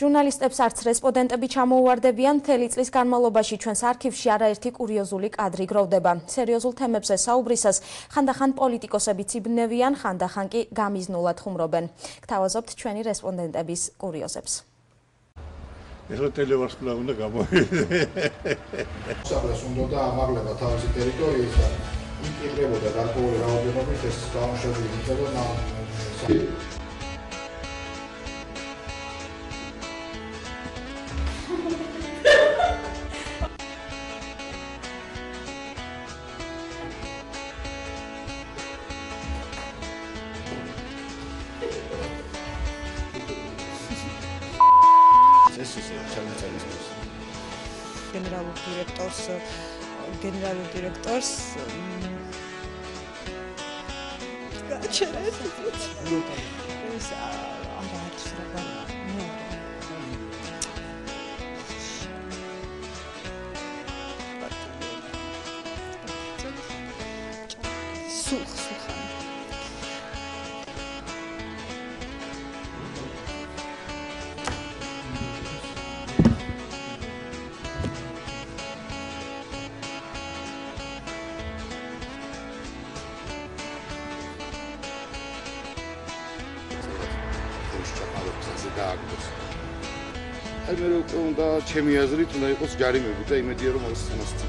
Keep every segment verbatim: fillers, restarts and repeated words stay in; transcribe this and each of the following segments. ჟურნალისტებს არც რესპონდენტები ჩამოუვარდებიან, მთელი წლის განმავლობაში ჩვენს არქივში არაერთი კურიოზული კადრი გროვდება. სერიოზულ თემებზე საუბრისას ხანდახან პოლიტიკოსებიც იბნევიან, ხანდახან კი გამიზნულად ხუმრობენ. გთავაზობთ ჩვენი რესპონდენტების კურიოზებს. Eso te le vas a una cama. Sabes un dota amarle la tabla de territorio y que debo de dar por el audio no porque estamos ya limitados no. General directors, general directors. I remember when the chemistry was done, I was very much interested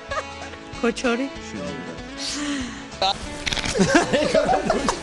in the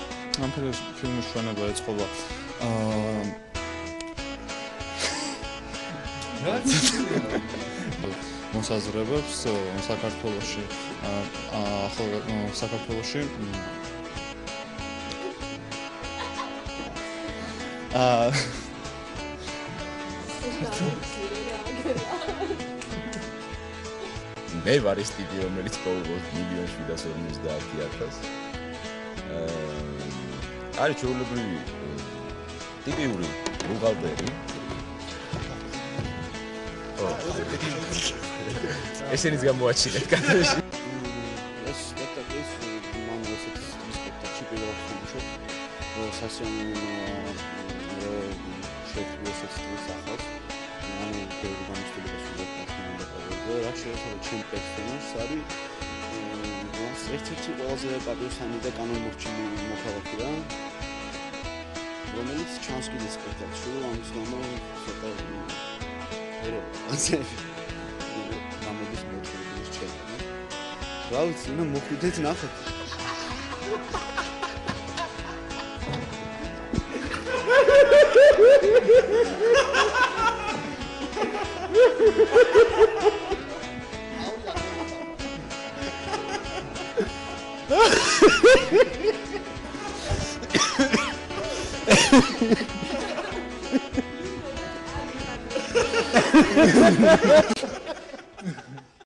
მოსაზრებებს საქართველოში ახლა საქართველოში აა მე ვარ ის ტიპი, რომელიც ყოველთვის მილიონი შვიდასორმოცდაათი ათასი აა არის ჩვეულებრივი ტიპიური ბუღალტერი ესენიც გამოაჩინეთ კადრში. ეს სპექტაკლის მანვასეთის სპექტაკლში პირველად ვთქვით, I'm sorry.